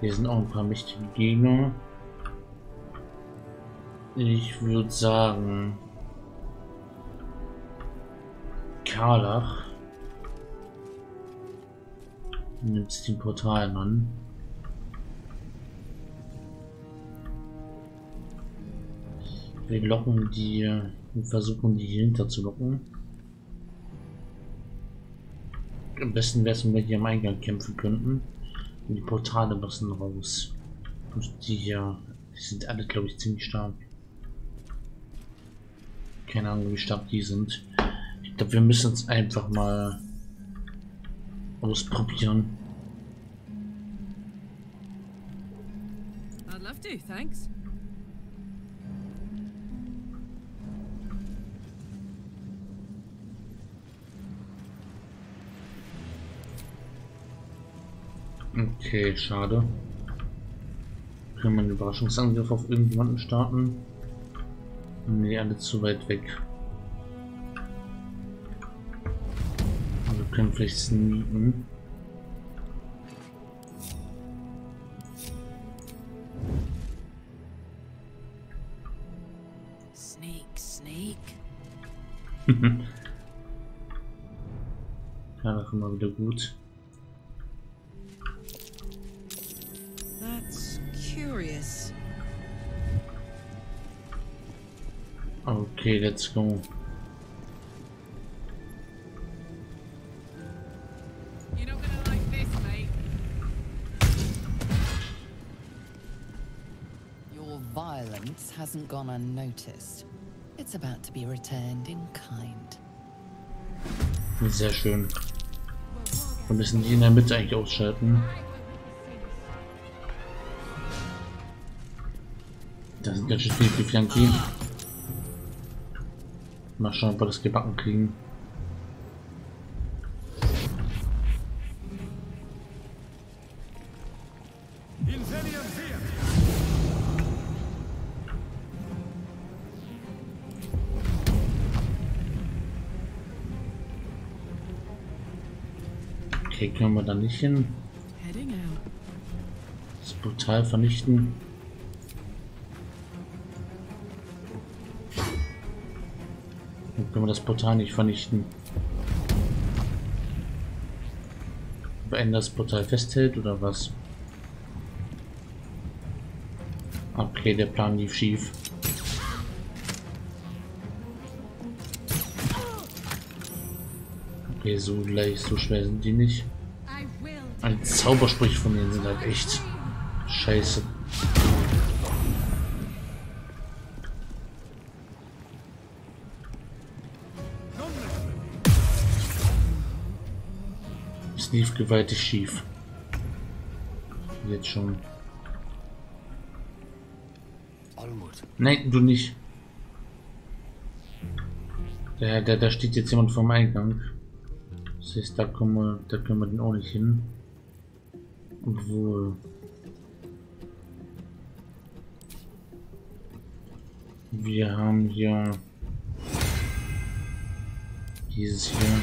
Hier sind auch ein paar mächtige Gegner. Ich würde sagen, Karlach nimmt den Portal an. Wir locken die, wir versuchen die hier hinter zu locken. Am besten wäre es, wenn wir hier am Eingang kämpfen könnten. Und die Portale müssen raus. Und die hier, die sind alle, glaube ich, ziemlich stark. Keine Ahnung, wie stark die sind. Ich glaube, wir müssen es einfach mal ausprobieren. I'd love to, thanks. Okay, schade. Können wir einen Überraschungsangriff auf irgendjemanden starten? Ne, alle zu weit weg. Also können vielleicht sneaken. Sneak. Ja, da kommen wir wieder gut. Okay, let's go. You're not gonna like this, mate. Your violence hasn't gone unnoticed. It's about to be returned in kind. Sehr schön. Wir müssen die in der Mitte eigentlich ausschalten. Das sind ganz schön viele Githyanki. Mal schauen, ob wir das gebacken kriegen. Okay, können wir da nicht hin. Das ist brutal vernichten. Können wir das Portal nicht vernichten. Wenn das Portal festhält oder was? Okay, der Plan lief schief. Okay, so leicht, so schwer sind die nicht. Ein Zaubersprich von denen sind halt echt scheiße. Lief gewaltig schief. Jetzt schon. Nein, du nicht. Da steht jetzt jemand vorm Eingang. Das heißt, da können wir den auch nicht hin. Obwohl. Wir haben hier dieses hier.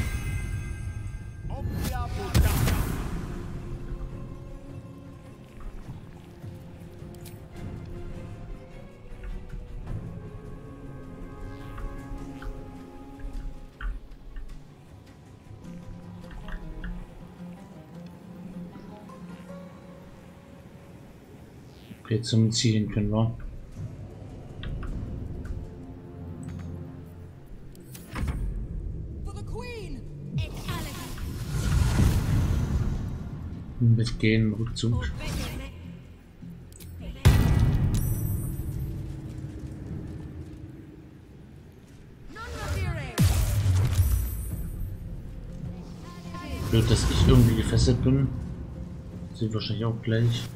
Okay, zum Zielen können wir. Mit gehen, Rückzug. Blöd, dass ich irgendwie gefesselt bin. Sie wahrscheinlich auch gleich.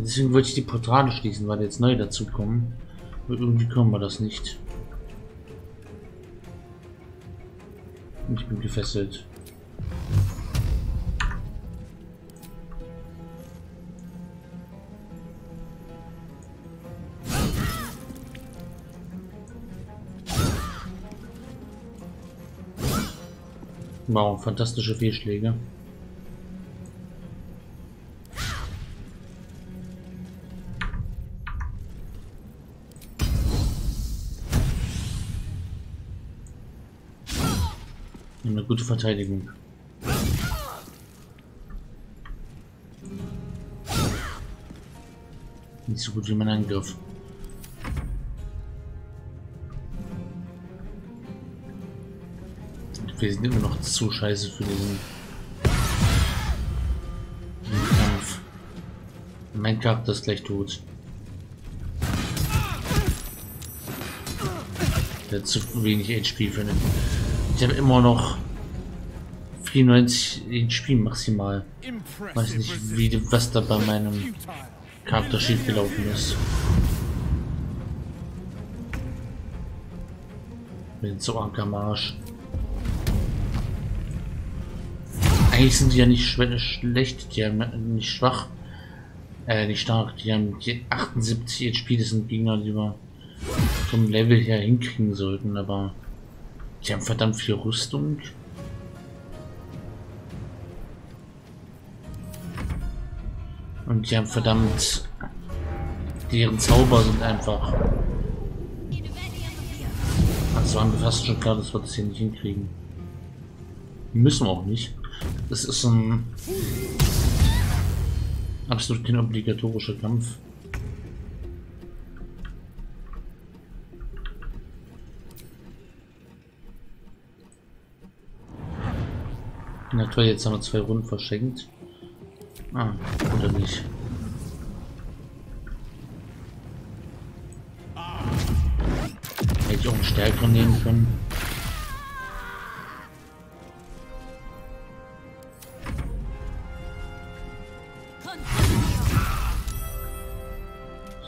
Deswegen wollte ich die Portale schließen, weil jetzt neu dazu kommen. Und irgendwie können wir das nicht. Ich bin gefesselt. Wow, fantastische Fehlschläge. Eine gute Verteidigung. Nicht so gut wie mein Angriff. Wir sind immer noch zu scheiße für diesen Kampf. Mein Charakter ist gleich tot. Der hat zu wenig HP für einen. Ich habe immer noch 94 HP maximal. Weiß nicht, was da bei meinem Charakter schief gelaufen ist. Bin so am Arsch. Eigentlich sind die ja nicht schlecht, die haben nicht schwach, nicht stark, die haben die 78 HP, das sind Gegner, die wir vom Level her hinkriegen sollten, aber die haben verdammt viel Rüstung. Und die haben verdammt, deren Zauber sind einfach. Also waren wir fast schon klar, dass wir das hier nicht hinkriegen. Müssen wir auch nicht. Das ist ein absolut kein obligatorischer Kampf. Na toll, jetzt haben wir 2 Runden verschenkt. Ah, oder nicht? Hätte ich auch einen stärkeren nehmen können.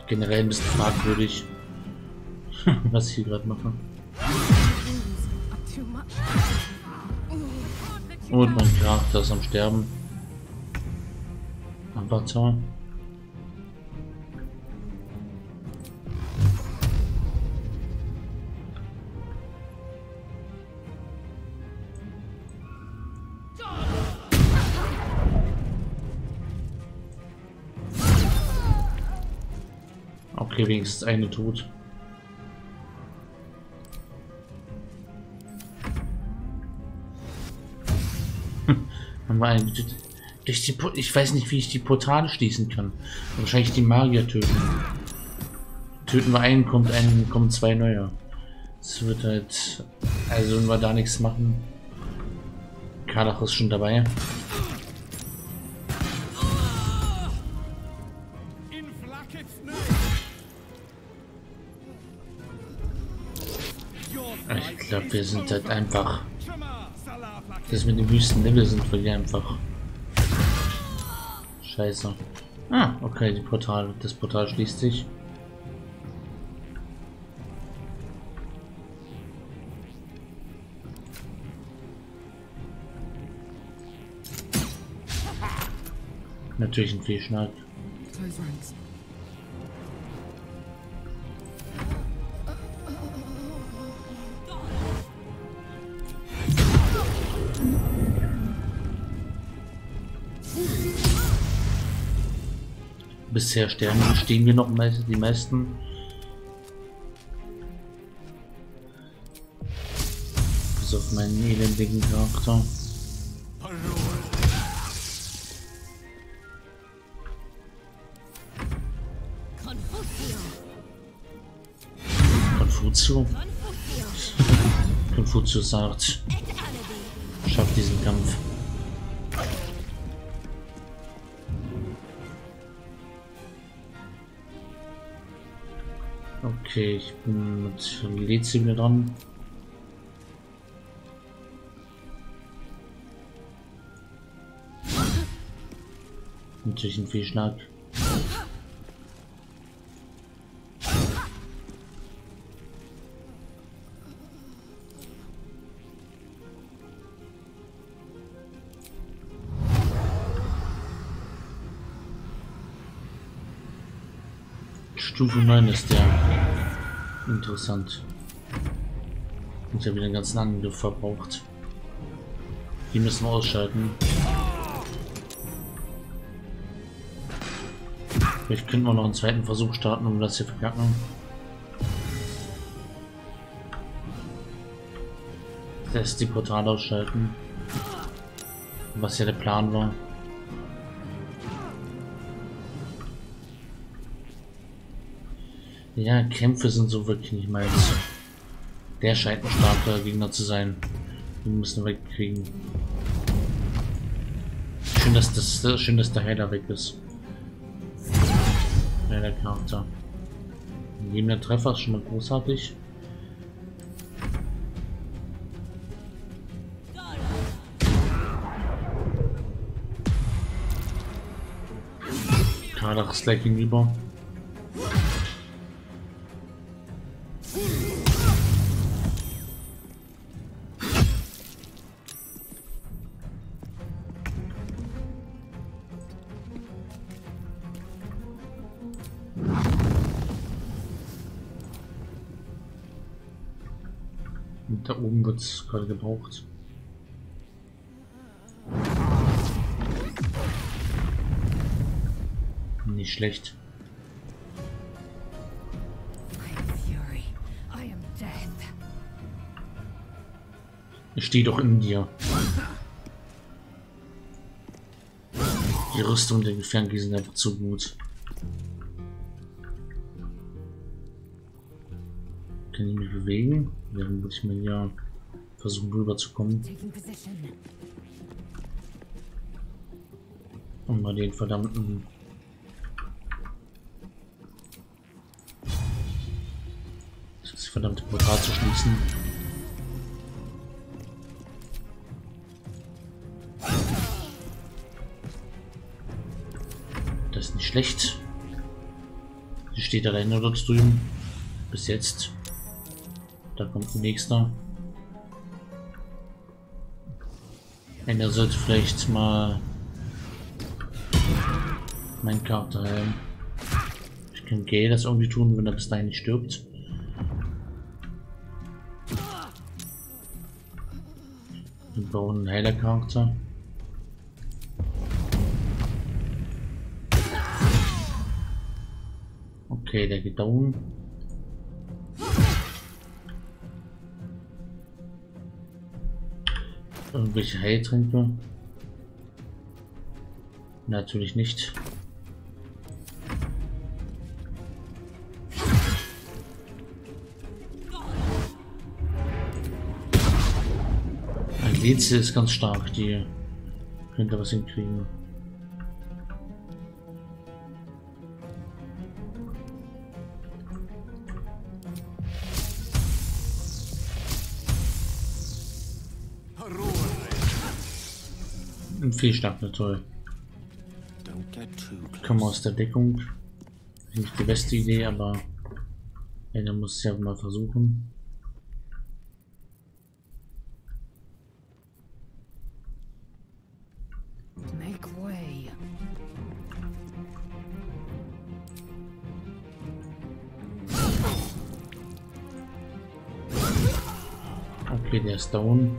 Generell ein bisschen fragwürdig, was ich hier gerade mache. Und mein Charakter ist am Sterben. Avatar. Okay, wenigstens eine tot. Haben wir einen durch die ich weiß nicht, wie ich die Portale schließen kann. Wahrscheinlich die Magier töten. Töten wir einen, kommen 2 neue. Es wird halt. Also wenn wir da nichts machen. Karlach ist schon dabei. Ich glaube, wir sind halt einfach. Das mit dem höchsten Level sind wir hier einfach. Scheiße. Ah, okay, die Portal. Das Portal schließt sich. Natürlich ein Fehlschlag. Bisher sterben, stehen wir noch die meisten. Bis auf meinen elendigen Charakter. Konfuzio? Konfuzio sagt, schafft diesen Kampf. Okay, ich bin mit Lezi wieder dran. Natürlich ein Fehlschlag. Stufe 9 ist der. Interessant. Ich habe wieder den ganzen Angriff verbraucht. Die müssen wir ausschalten. Vielleicht können wir noch einen zweiten Versuch starten, um das hier zu verkacken. Erst die Portale ausschalten. Was ja der Plan war. Ja, Kämpfe sind so wirklich nicht meins. Der scheint ein starker Gegner zu sein. Wir müssen wegkriegen. Schön, dass der Heiler weg ist. Ja, der Charakter. Neben der Treffer ist schon mal großartig. Karlach ist gleich gegenüber. Und da oben wird es gerade gebraucht. Nicht schlecht. Ich stehe doch in dir. Die Rüstung der Githyanki sind einfach zu gut. Kann ich mich bewegen? Dann würde ich mal hier versuchen rüberzukommen. Und mal den verdammten... Das verdammte Portal zu schließen. Das ist nicht schlecht. Sie steht alleine dort drüben. Bis jetzt. Da kommt ein nächster. Einer sollte vielleicht mal meinen Charakter heilen. Ich kann Gale das irgendwie tun, wenn er bis dahin nicht stirbt. Wir bauen einen Heiler-Charakter. Okay, der geht down. Irgendwelche Heiltränke? Natürlich nicht. Die Leze ist ganz stark, die könnte was hinkriegen. Ein Fehlschlag, na toll. Kommen wir aus der Deckung. Nicht die beste Idee, aber einer muss es ja mal versuchen. Okay, der ist down.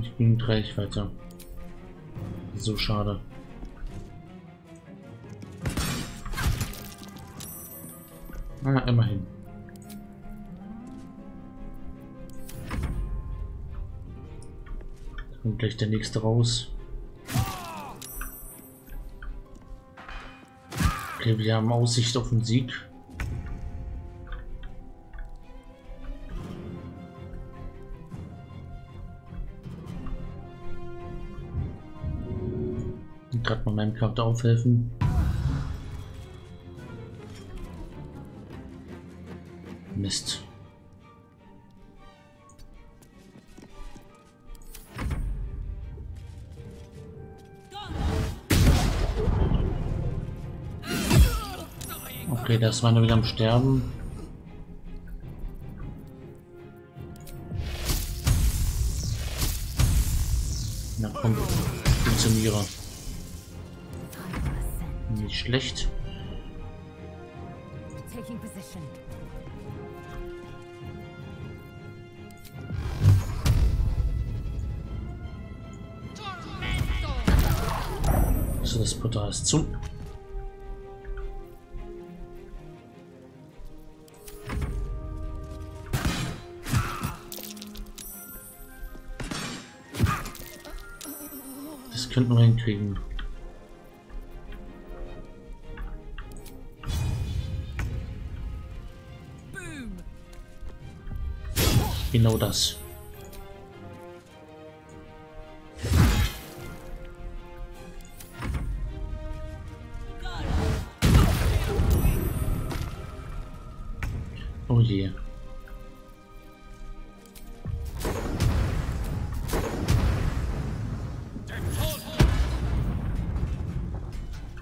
Ich bin gleich weiter. So schade. Ah, immerhin. Da kommt gleich der nächste raus. Okay, wir haben Aussicht auf den Sieg. Gerade mal meinem Charakter aufhelfen. Mist. Okay, das war nur wieder am Sterben. Na komm, funktioniere. Nicht schlecht. Also das Portal ist zu. Das könnten wir hinkriegen. Genau das. Oh je.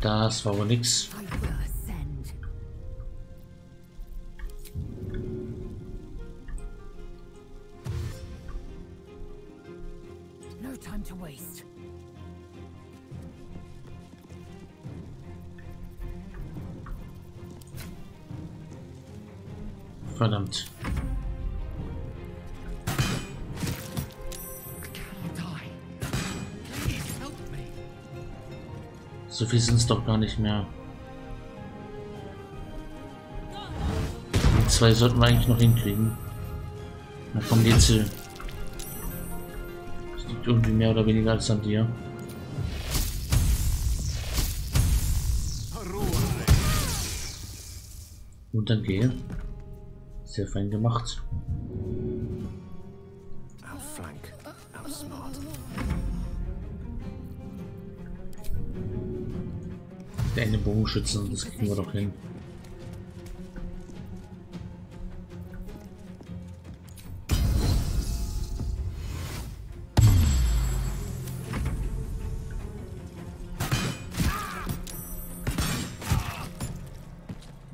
Das war wohl nix. Verdammt. So viel sind es doch gar nicht mehr. Die zwei sollten wir eigentlich noch hinkriegen. Na komm, geht's hier. Das liegt irgendwie mehr oder weniger als an dir. Und dann gehe. Sehr fein gemacht. Outflank, outsmart. Der eine Bogenschützen, das kriegen wir doch hin.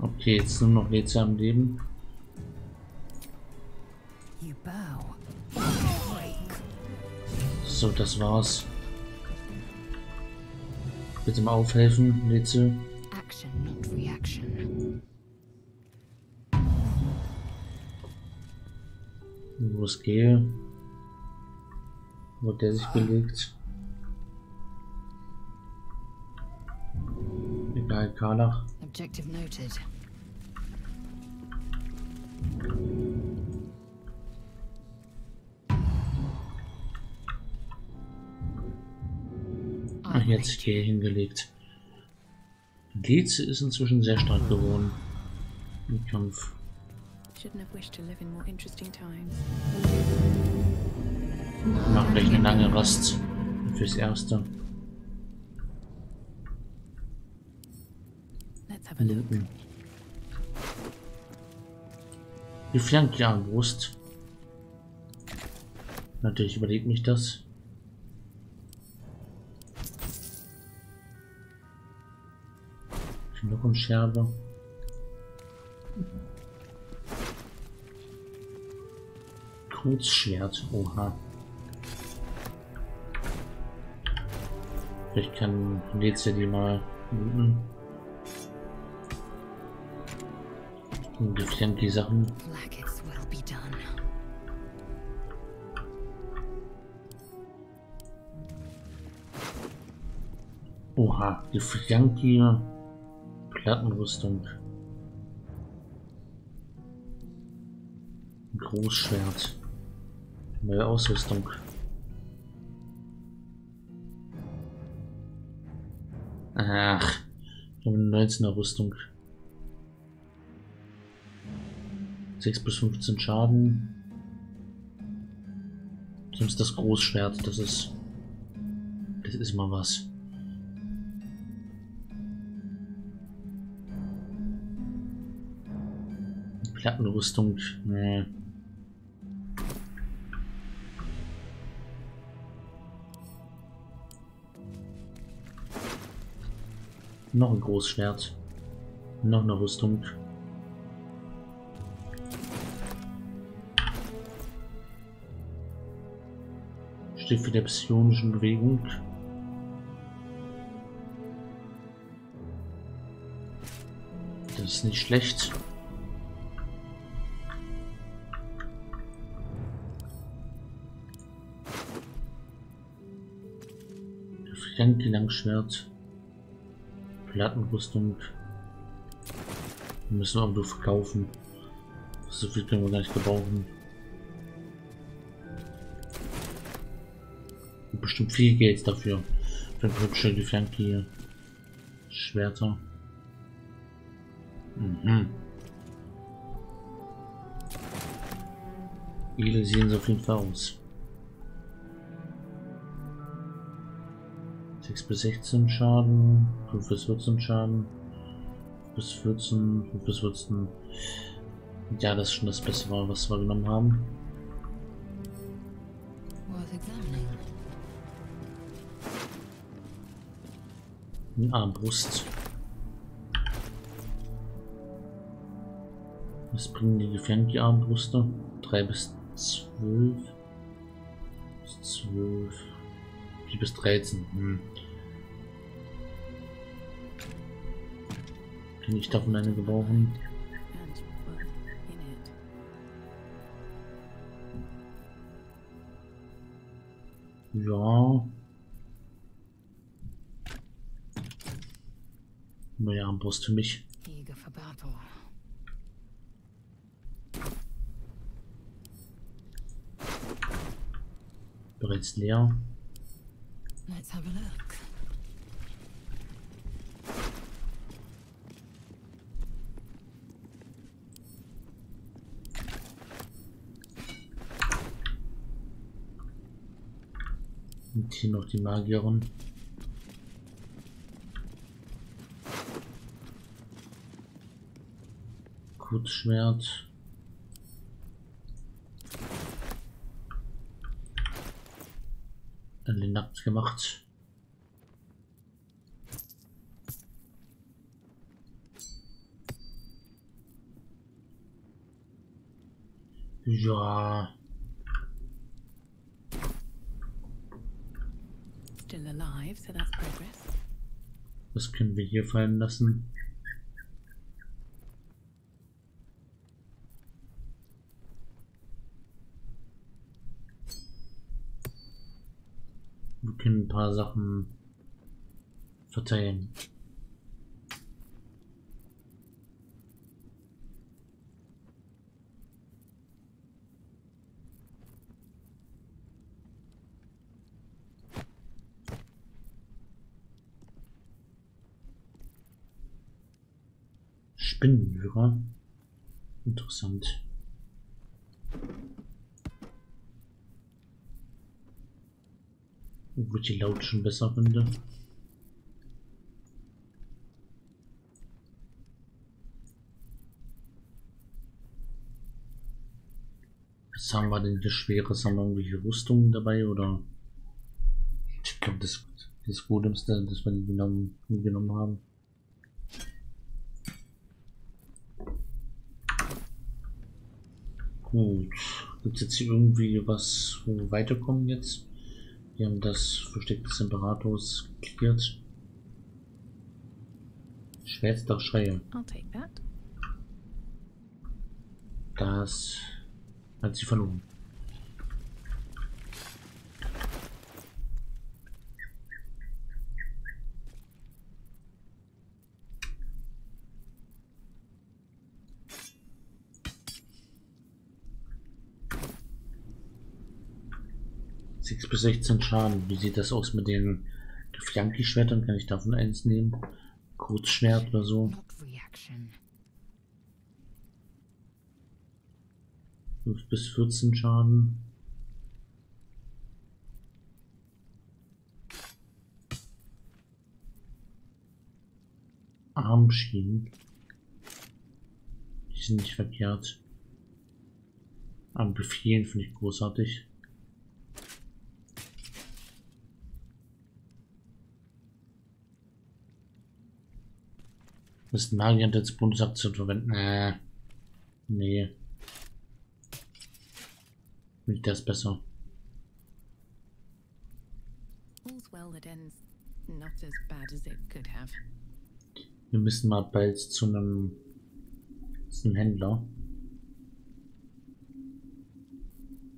Okay, jetzt nur noch Leute am Leben. So, das war's. Bitte mal aufhelfen, Leze. Action, not reaction. Wo es gehe. Wo der sich belegt. Egal, Karlach. Objective noted. Jetzt hier hingelegt. Geze ist inzwischen sehr stark geworden im Kampf. Machen gleich eine lange Rast fürs Erste. Die Flanke-Armbrust. Natürlich überlegt mich das. Noch ein Scherbe. Kurzschwert. Oha. Vielleicht kann Leze die mal looten. Und geflammt die Sachen. Oha. Geflammt die. Plattenrüstung. Großschwert. Neue Ausrüstung. Ach, ich habe eine 19er Rüstung. 6 bis 15 Schaden. Sonst das Großschwert, das ist mal was. Plattenrüstung, nee. Noch ein Großschwert. Noch eine Rüstung. Steht für die psionischen Bewegung. Das ist nicht schlecht. Langschwert. Plattenrüstung müssen wir irgendwo verkaufen. So viel können wir gar nicht gebrauchen. Bestimmt viel Geld dafür. Dann kommt schon die Flanke hier. Schwerter. Mhm. Edel sehen sie auf jeden Fall aus. 6 bis 16 Schaden, 5 bis 14 Schaden, 5 bis 14. Ja, das ist schon das Beste, was wir genommen haben. Eine Armbrust. Was bringen die Githyanki Armbruste? 3 bis 12. Bis 12. Bis 13. Hm. Kann ich davon eine gebrauchen? Ja. Neue Armbrust für mich. Bereits leer. Let's have a look. Und hier noch die Magierin. Kurzschwert. Dann den nackt gemacht. Ja. Still alive, so that's progress. Das können wir hier fallen lassen. Wir können ein paar Sachen verteilen. Spinnenhörer. Interessant. Obwohl ich die Laut schon besser finde. Was haben wir denn hier Schweres? Haben wir irgendwelche Rüstungen dabei oder? Ich glaube, das Godemste, das wir genommen haben. Gut. Gibt es jetzt hier irgendwie was, wo wir weiterkommen jetzt? Wir haben das Versteck des Imperators geklärt. Schwerster Schreie. Das hat sie verloren. Bis 16 Schaden. Wie sieht das aus mit den Githyanki-Schwertern? Kann ich davon eins nehmen? Kurzschwert oder so? Fünf bis 14 Schaden. Armschienen. Die sind nicht verkehrt. Am Befehlen finde ich großartig. Ist Magier als Bundesaktion verwenden? Nee. Nicht das besser. Wir müssen mal bald zu einem Händler.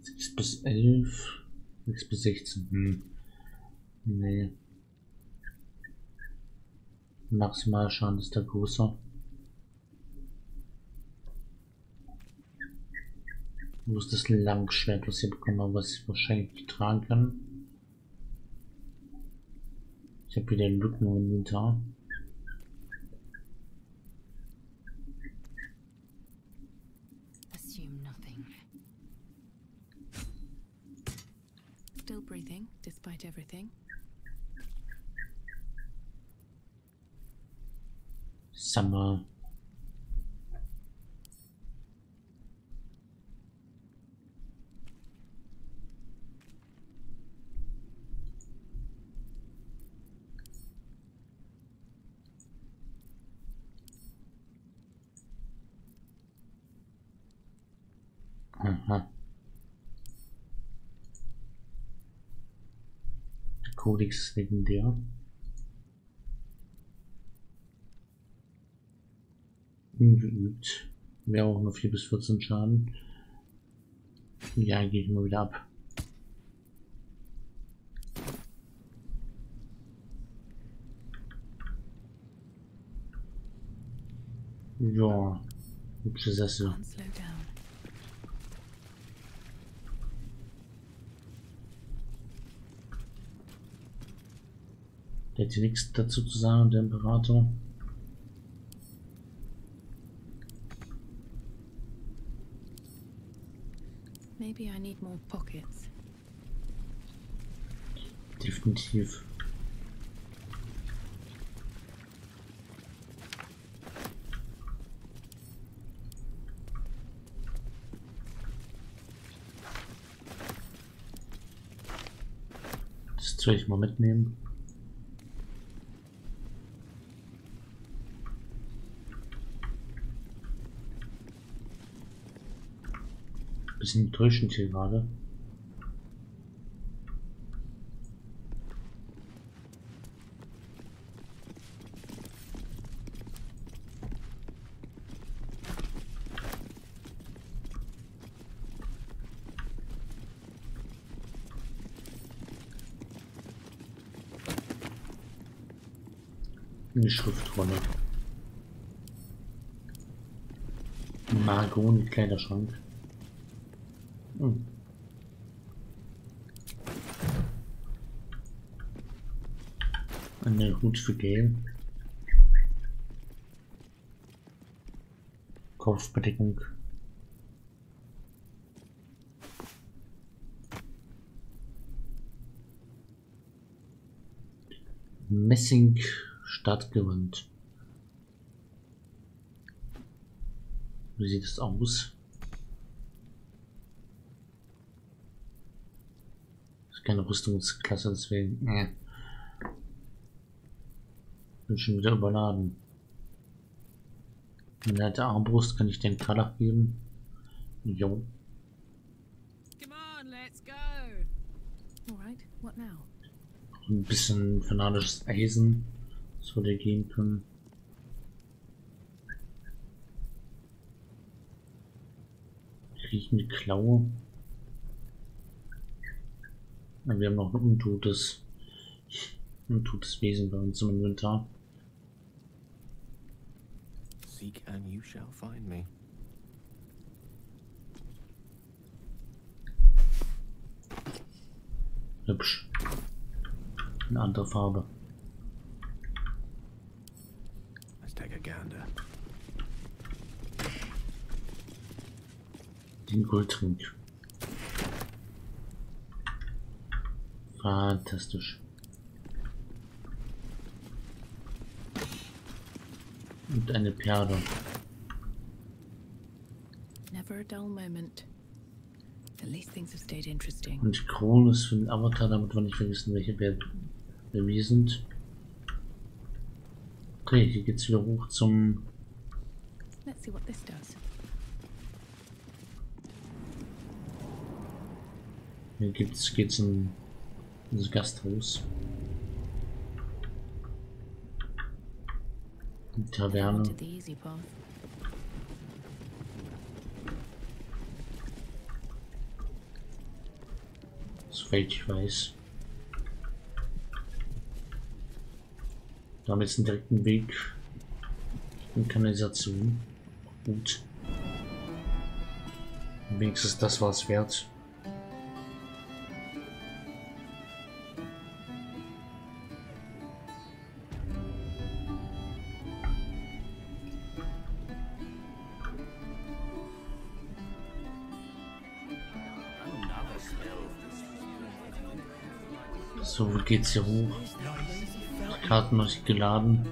6 bis 11. 6 bis 16. Nee. Maximal Schaden ist der größer. Ich muss das Langschwert, was ich bekommen habe, was ich wahrscheinlich nicht tragen kann. Ich habe wieder Lücken im Winter. Assume nothing. Still breathing, despite everything. Summer. Aha. Der Codex ist legendär. Ungeübt. Wäre auch nur 4 bis 14 Schaden. Ja, gehe ich mal wieder ab. Ja, hübsche Sessel. Der hat hier nichts dazu zu sagen, der Imperator. Maybe I need more pockets. Definitiv. Das soll ich mal mitnehmen. Bisschen enttäuschend hier gerade. Eine Schriftrolle. Margot, ein Kleiderschrank. Eine Hut für Gale. Kopfbedeckung. Messing Stadtgewand. Wie sieht es aus? Keine Rüstungsklasse, deswegen bin schon wieder überladen. Eine alte Armbrust kann ich den Karlach geben. Jo. Ein bisschen fanatisches Eisen, das würde gehen können. Riechende Klaue. Wir haben noch ein untotes Wesen bei uns im Inventar. Seek and you shall find me. Hübsch. Eine andere Farbe. Let's take a gander. Den Goldtrink. Fantastisch. Und eine Perle. Und Kron ist für den Avatar, damit wir nicht vergessen, welche wir sind. Okay, hier geht's wieder hoch zum. Let's see what this does. Hier geht's in das Gasthaus. Die Taverne. Soweit ich weiß. Da haben wir jetzt einen direkten Weg in Kanalisation. Gut. Wenigstens das war es wert. So, wo geht's hier hoch? Die Karten noch nicht geladen.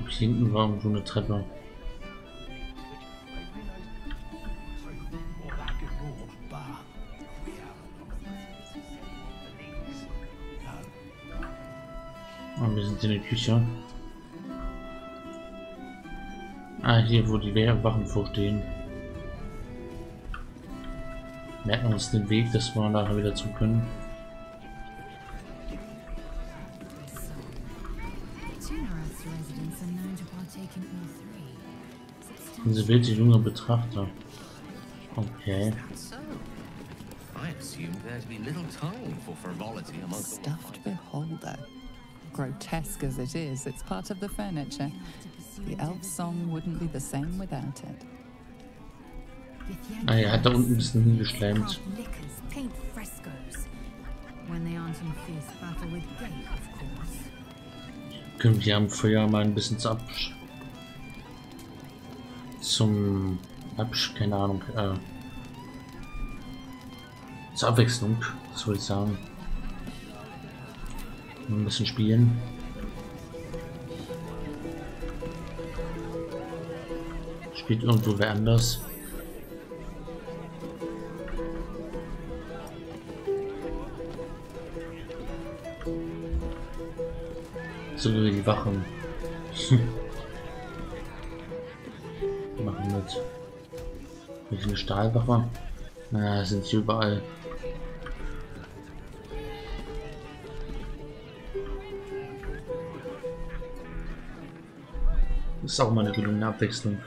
Durch hinten war irgendwo eine Treppe. Ah, wir sind in der Küche. Ah, hier, wo die Wachen vorstehen. Merken wir uns den Weg, dass wir nachher wieder zu können. Diese wilde junge Betrachter. Okay. I assumed there'd be little time for frivolity among stuffed beholder. Grotesque as it is, it's part of the furniture. The elf song wouldn't be the same without it. Ah, er hat da unten ein bisschen hingeschleimt. Können wir am Feuer mal ein bisschen zu absch... Zum Absch... keine Ahnung, zur Abwechslung, was soll ich sagen. Ein bisschen spielen. Spielt irgendwo wer anders. So wie die Wachen. Machen mit. Welche Stahlwache? Na, sind sie überall. Das ist auch mal eine gelungene Abwechslung.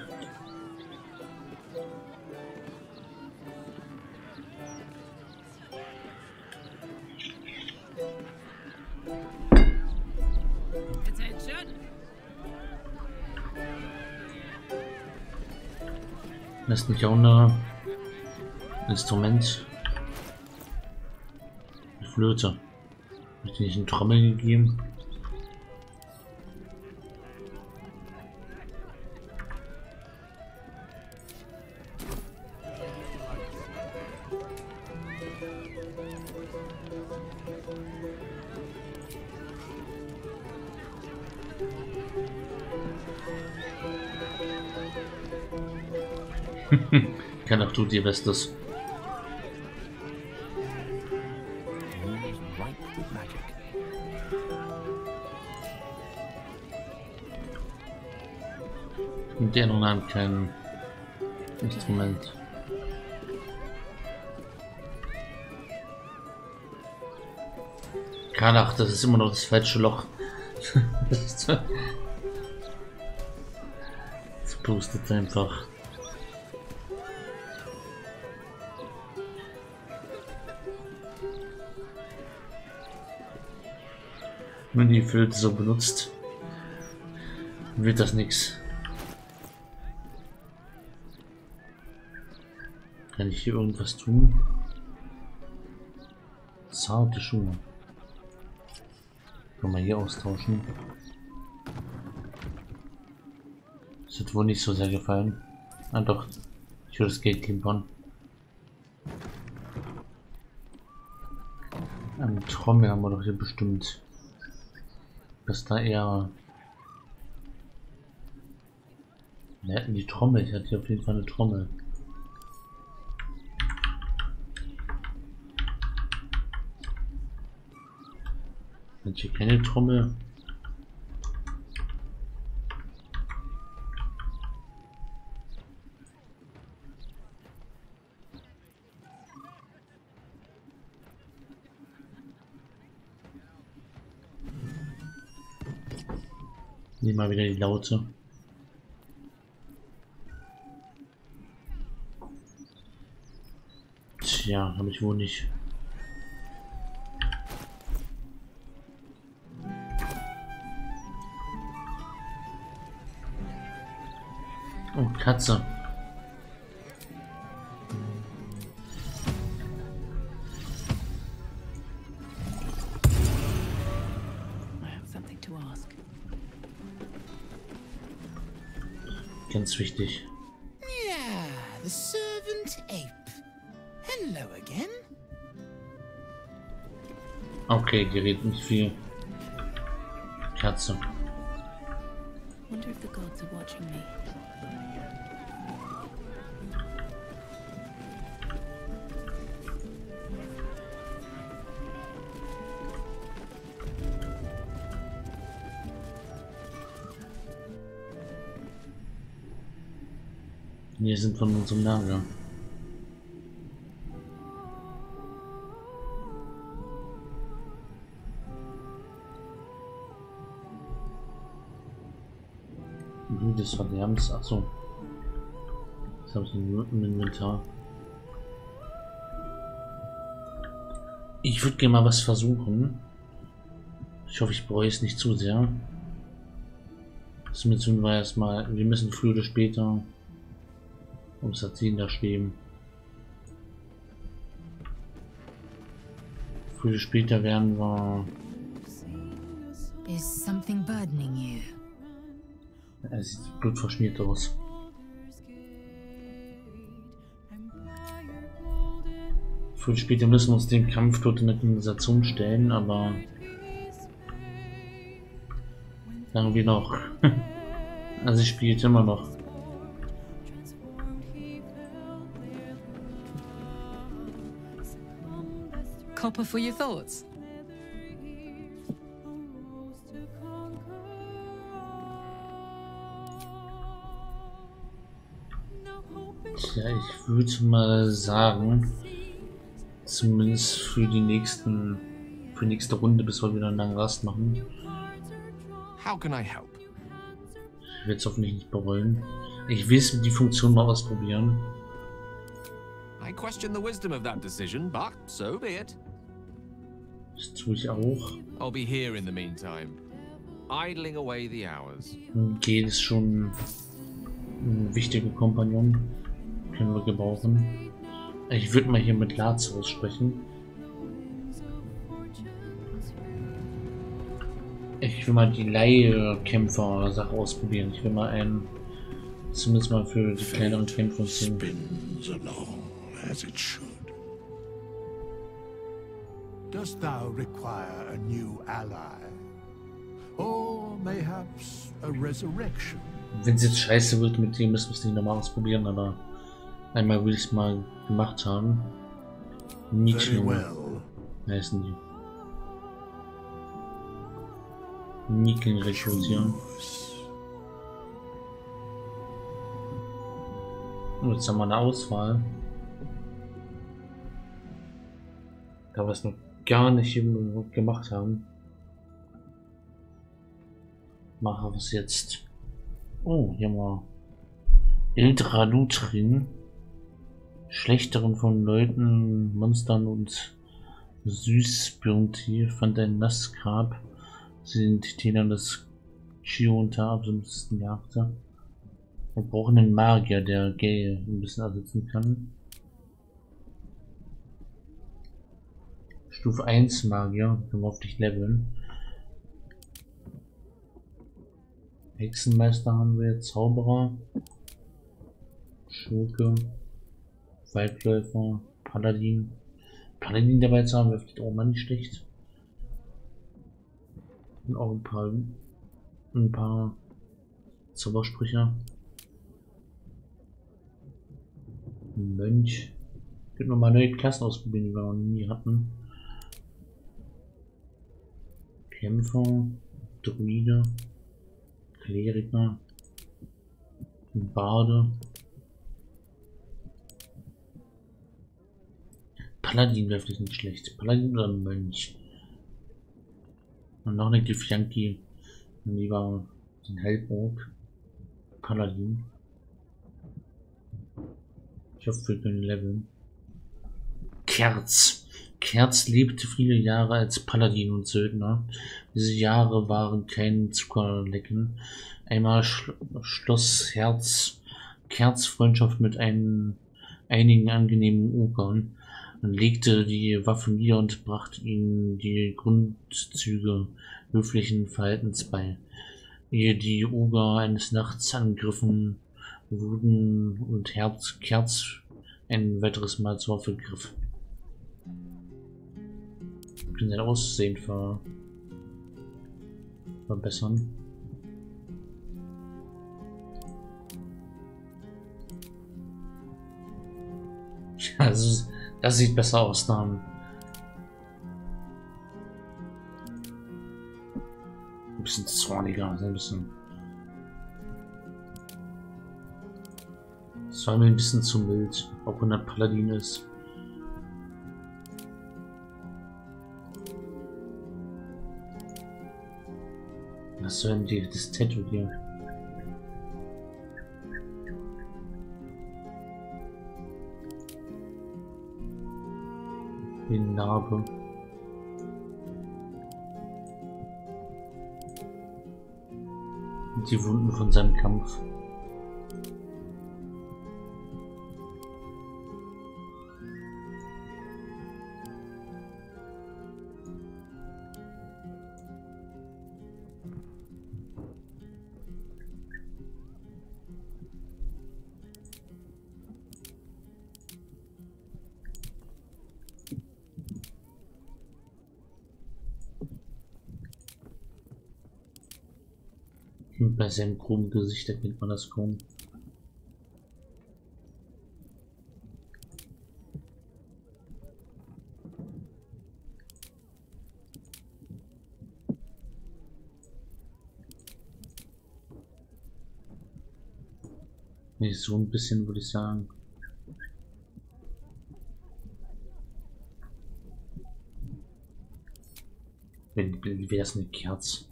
Das ist nicht auch ein Instrument. Eine Flöte. Hat die nicht eine Trommel gegeben? Keiner tut ihr Bestes. Und der nun hat kein Instrument. Karlach, das ist immer noch das falsche Loch. Das pustet einfach. Wenn die Flöte so benutzt, wird das nichts. Kann ich hier irgendwas tun? Zarte Schuhe. Können wir hier austauschen. Das hat wohl nicht so sehr gefallen. Ah doch, ich würde das Geld klimpern. Eine Trommel haben wir doch hier bestimmt. Dass da eher... Wir hätten die Trommel, ich hatte hier auf jeden Fall eine Trommel. Hat hier keine Trommel. Nehmen wir mal wieder die Laute. Tja, habe ich wohl nicht. Oh, Katze. Ganz wichtig. Yeah, the servant ape. Hello again. Okay, gerät nicht viel. Katze. Wonder if the gods are watching me. Wir sind von unserem Lager. Des Verderbens, achso. Das habe ich im Inventar. Ich würde gerne mal was versuchen. Ich hoffe, ich bereue es nicht zu sehr. Das müssen wir erstmal. Wir müssen früher oder später um Sazin da schweben. Früher oder später werden wir. Is something burdening you? Er sieht blutverschmiert aus. Früher oder später müssen wir uns dem Kampf dort in der Organisation stellen, aber sagen wir noch. Also ich spiele immer noch. Copper for your thoughts. Ja, ich würde mal sagen, zumindest für die nächste Runde, bis wir wieder einen langen Rast machen. Ich werde es hoffentlich nicht bereuen. Ich will die Funktion mal ausprobieren. Das tue ich auch. Geht es schon ein wichtiger Kompagnon. Können wir gebrauchen. Ich würde mal hier mit Lazarus sprechen. Ich will mal die Leihkämpfer-Sache ausprobieren. Ich will mal einen, zumindest mal für die kleineren Kämpfer ziehen. Dost thou require a new ally? Or mayhaps a resurrection? Wenn es jetzt scheiße wird mit dem, müssen wir es nicht nochmal ausprobieren, aber einmal will ich es mal gemacht haben. Nickling. Heißen die. Nickling rekrutieren. Und jetzt haben wir eine Auswahl. Da wir es noch gar nicht gemacht haben. Machen wir es jetzt. Oh, hier haben wir Elder Brain. Schlechteren von Leuten, Monstern und Süßbirntier fand ein Nassgrab. Sie sind Täter des Chionta ab, so ein bisschen jagte. Wir brauchen einen Magier, der Gale ein bisschen ersetzen kann. Stufe 1 Magier, können wir auf dich leveln. Hexenmeister haben wir, Zauberer, Schurke. Waldläufer, Paladin. Paladin dabei zu haben, wirft auch mal nicht schlecht. Und auch ein paar Zaubersprüche. Mönch. Ich würde nochmal neue Klassen ausprobieren, die wir noch nie hatten. Kämpfer, Druide, Kleriker, Barde. Paladin wäre vielleicht nicht schlecht. Paladin oder Mönch. Und noch eine Githyanki. Lieber den Hellburg. Paladin. Ich hoffe, wir können leveln. Kerz. Kerz lebte viele Jahre als Paladin und Söldner. Diese Jahre waren kein Zuckerlecken. Einmal schloss Herz Kerz-Freundschaft mit einigen angenehmen Okern und legte die Waffen nieder und brachte ihnen die Grundzüge höflichen Verhaltens bei. Ehe die Oger eines Nachts angriffen, wurden und Kerz ein weiteres Mal zur Waffe griff. Ich kann sein Aussehen verbessern. Ja, das sieht besser aus, Namen. Ein bisschen zorniger, so ein bisschen. Das war mir ein bisschen zu mild, auch wenn der Paladin ist. Was soll denn das Tattoo hier? Die Narbe. Die Wunden von seinem Kampf. Bei seinem krummen Gesicht erkennt man das kaum. Nee, so ein bisschen würde ich sagen. Wenn wäre es eine Kerze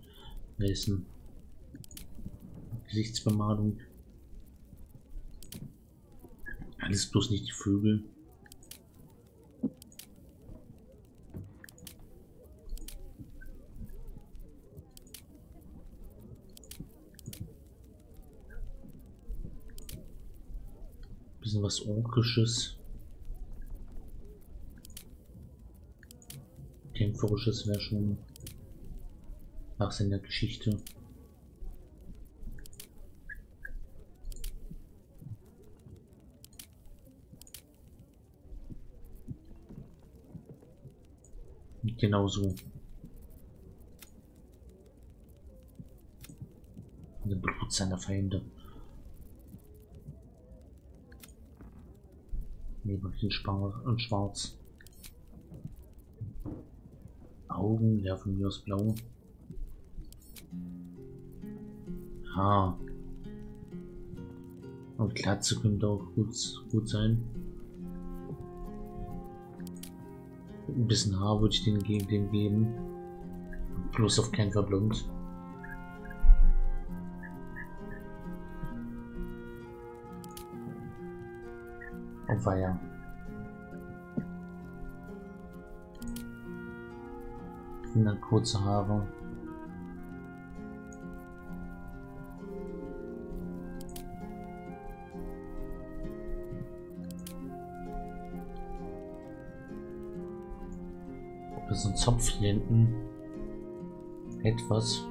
gewesen. Gesichtsbemalung. Alles bloß nicht die Vögel. Bisschen was Orkisches. Kämpferisches wäre schon nach seiner Geschichte. Genau so. Der Blut seiner Feinde. Neben den und Schwarz. Augen, ja, von mir aus blau. Haar. Und Glatze könnte auch gut sein. Ein bisschen Haar würde ich dem geben. Bloß auf keinen Fall blond. Und war ja. Und dann kurze Haare. So ein Zopf hier hinten. Etwas.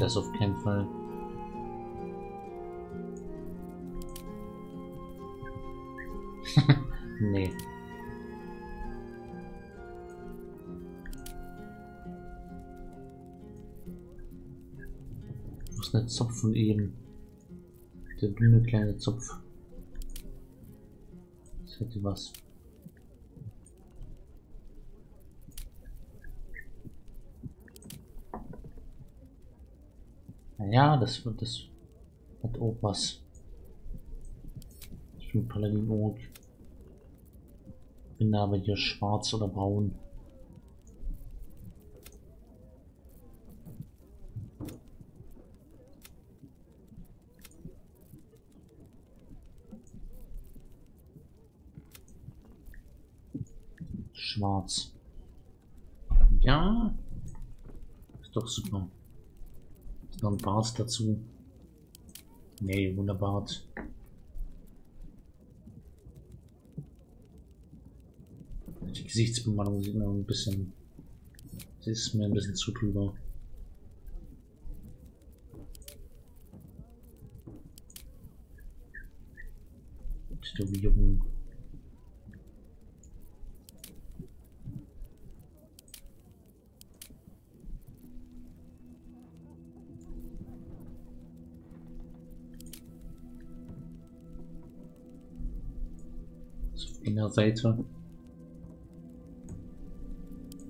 Das auf keinen Fall. Nee. Das ist ein Zopf von eben. Der dünne kleine Zopf. Hätte was. Naja, das hat auch was. Ich bin Paladin Ork. Bin aber hier schwarz oder braun. Ja, Doch super. Noch ein Bart dazu. Nee, wunderbar. Die Gesichtsbemalung sieht mir ein bisschen. Das ist mir ein bisschen zu drüber. Tätowierung. Auf einer Seite.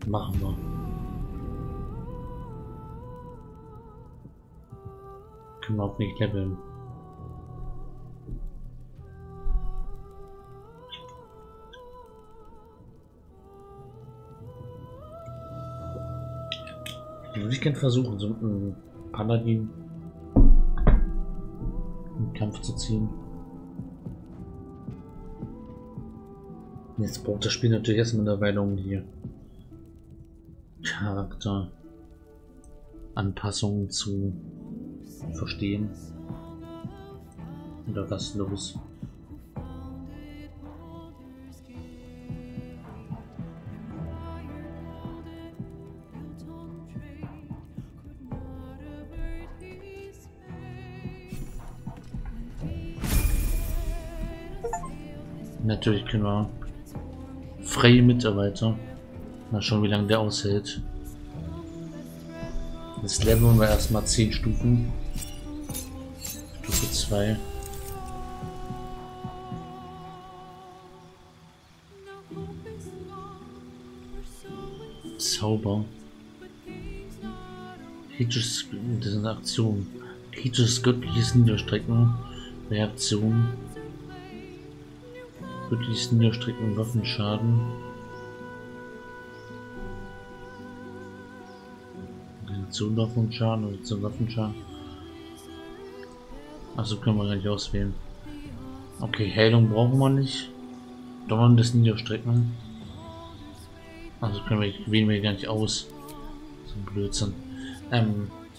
Machen wir. Können wir auch nicht leveln. Würde ich gerne versuchen, so einen Paladin im Kampf zu ziehen. Jetzt braucht das Spiel natürlich erstmal eine Weile, um die Charakteranpassungen zu verstehen. Oder was los? Natürlich können wir freie Mitarbeiter. Mal schauen, wie lange der aushält. Jetzt leveln wir erstmal 10 Stufen. Stufe 2. Zauber. Krieges das ist eine Aktion. Krieges göttliches Niederstrecken. Reaktion. Göttliches Niederstrecken und Waffenschaden. Zum Waffenschaden oder zum Waffenschaden. Also können wir gleich auswählen. Okay, Heilung brauchen wir nicht. Donnern des Niederstrecken. Also können wir, wählen wir gar nicht aus. So ein Blödsinn.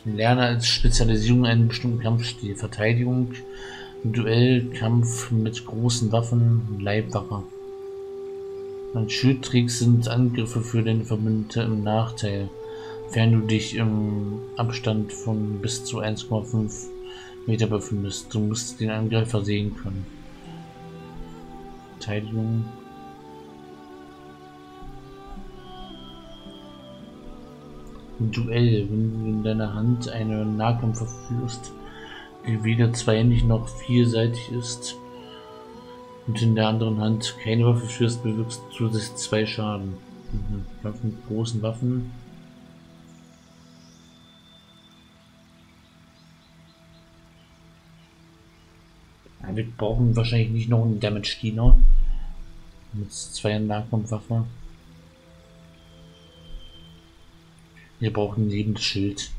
Lerne als Spezialisierung einen bestimmten Kampfstil. Verteidigung, Duell, Kampf mit großen Waffen, Leibwache. Ein Schildtricks sind Angriffe für den Verbündeten im Nachteil, wenn du dich im Abstand von bis zu 1,5 Meter befindest. Du musst den Angreifer sehen können. Verteidigung. Ein Duell. Wenn du in deiner Hand einen Nahkämpfer führst, die weder zweihändig noch vielseitig ist und in der anderen Hand keine Waffe führst, bewirkst du zusätzlich 2 Schaden. Kampf mit großen Waffen. Ja, wir brauchen wahrscheinlich nicht noch einen Damage-Diener mit 2 Nahkampfwaffen. Wir brauchen ein Lebensschild.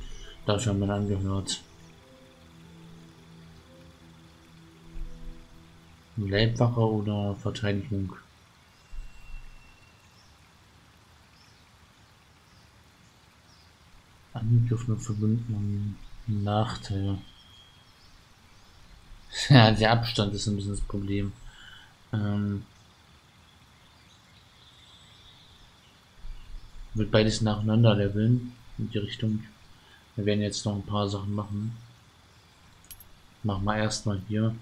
Dafür haben wir angehört. Leibwache oder Verteidigung. Angriff und Verbündeten Nachteil. Ja, der Abstand ist ein bisschen das Problem. Wird beides nacheinander leveln in die Richtung. Wir werden jetzt noch ein paar Sachen machen. Machen wir erstmal hier.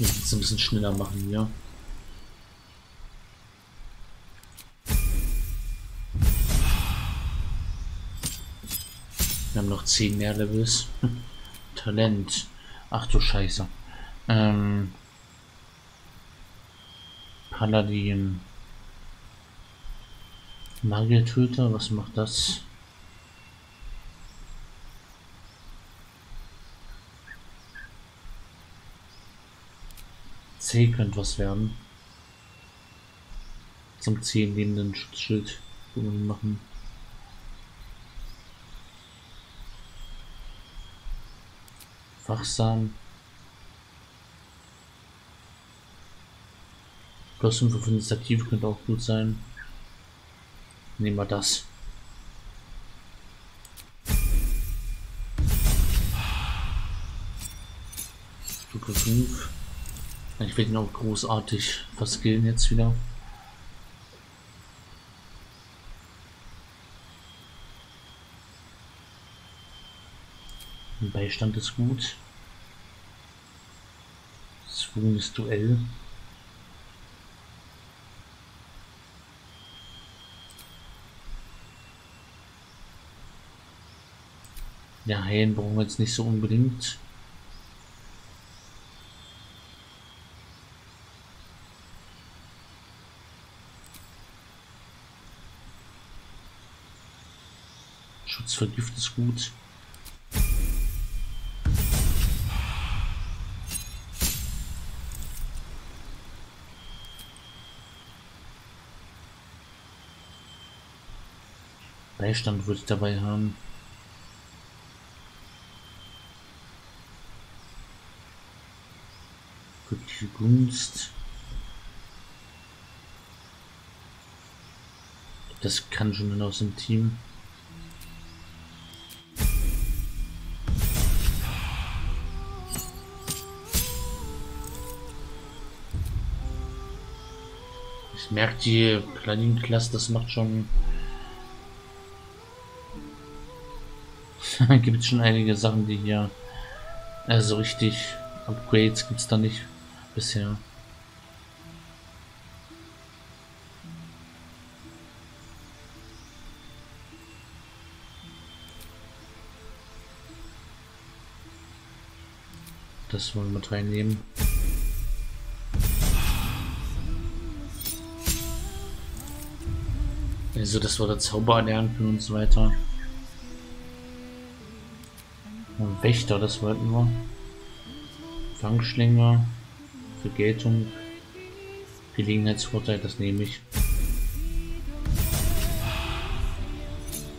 Ich muss jetzt ein bisschen schneller machen hier. Wir haben noch 10 mehr Levels. Talent. Ach du Scheiße. Paladin. Magiertöter, was macht das? C könnte was werden. Zum 10 lebenden Schutzschild machen. Wachsam. Plus 5 auf Initiative könnte auch gut sein. Nehmen wir das. Stufe 5. Ich werde ihn auch großartig verskillen jetzt wieder. Ein Beistand ist gut. Zwungenes Duell. Ja, Heilen brauchen wir jetzt nicht so unbedingt. Schutz vor Gift ist gut. Beistand würde ich dabei haben. Göttliche Gunst. Das kann schon aus dem Team. Ich merke die Klaninklasse, das macht schon. Gibt es schon einige Sachen, die hier also richtig Upgrades gibt es da nicht bisher. Das wollen wir mit reinnehmen. Also das war der Zauber erlernen und so weiter. Wächter, das wollten wir. Fangschlänger, Vergeltung, Gelegenheitsvorteil, das nehme ich.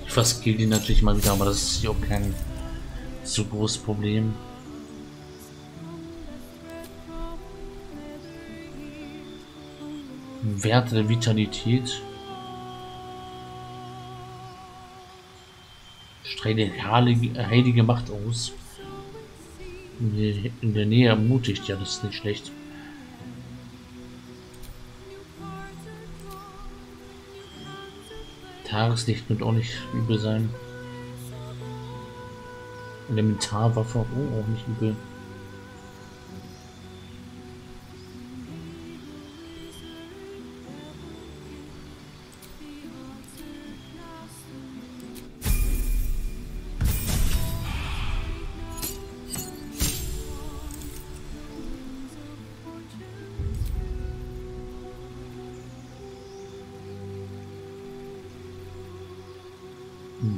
Ich verskill die natürlich mal wieder, aber das ist hier auch kein so großes Problem. Werte der Vitalität. Streite heilige Macht aus. In der Nähe ermutigt, ja, das ist nicht schlecht. Tageslicht wird auch nicht übel sein. Elementarwaffe, oh, auch nicht übel.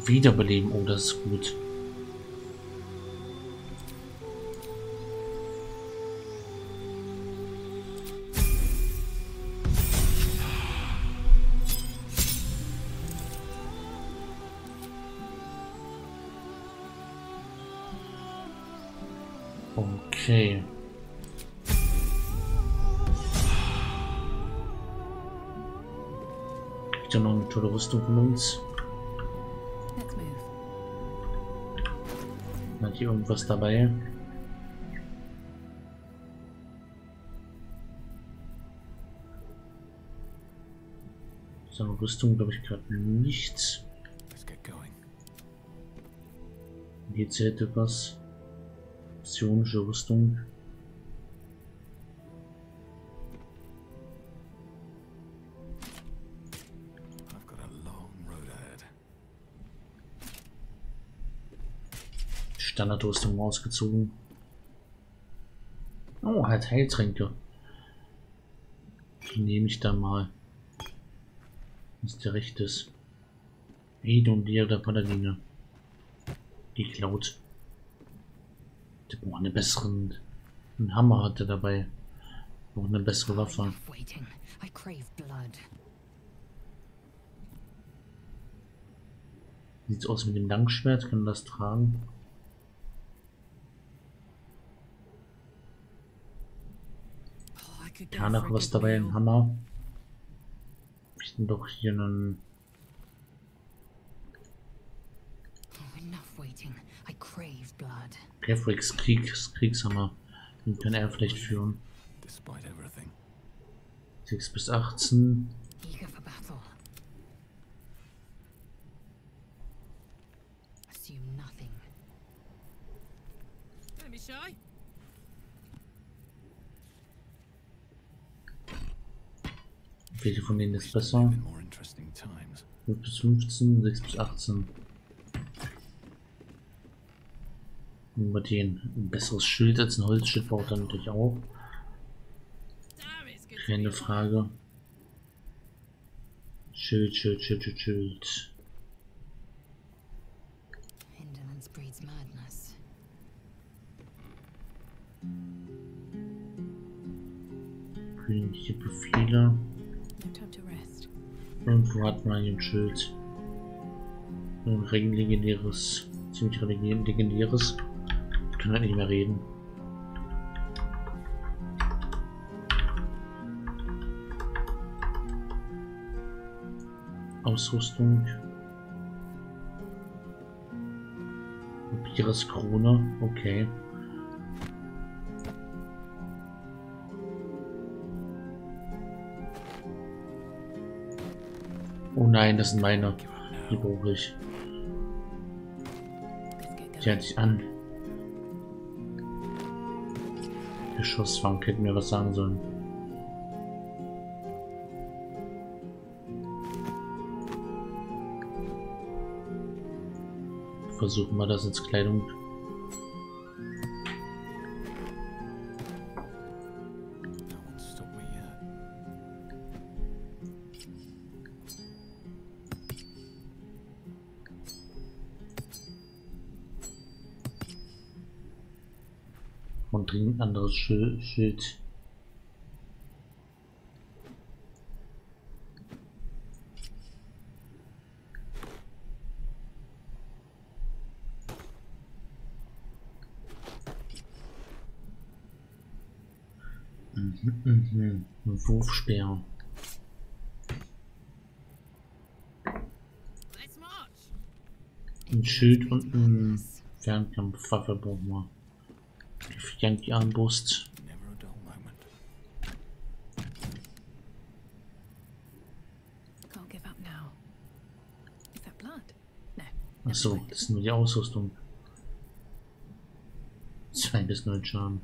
Wiederbeleben, oh, das ist gut. Okay. Gibt ja noch eine tolle Rüstung von uns. Hat hier irgendwas dabei? So eine Rüstung glaube ich gerade nichts. Hier zählt etwas. Psionische Rüstung. Standardrüstung rausgezogen. Oh, halt Heiltränke. Die nehme ich da mal. Was der Recht ist. Edo und Leo der Paladine. Die klaut. Der braucht einen besseren. Einen Hammer hat er dabei. Braucht eine bessere Waffe. Sieht's aus mit dem Langschwert? Kann das tragen? Karlach was dabei, ein Hammer. Ich bin doch hier einen Perfrex, Kriegshammer. Den kann er vielleicht führen. 6 bis 18. Welche von denen ist besser? 5 bis 15, 6 bis 18. Nehmen wir den. Ein besseres Schild als ein Holzschild braucht er natürlich auch. Keine Frage. Schild. Königliche Befehle. Irgendwo hat man ein Schild. Ein Ring, legendäres. Ziemlich legendäres. Ich kann halt nicht mehr reden. Ausrüstung. Papieres Krone. Okay. Oh nein, das sind meine. Die brauche ich. Die hat sich an. Geschossfang hätten wir was sagen sollen. Versuchen wir das als Kleidung. Und dringend anderes Schild. Ein Wurfspeer. Ein Schild und ein Fernkampfwaffe brauchen wir. Die Armbrust. Achso, das ist nur die Ausrüstung. 2 bis 9 Schaden.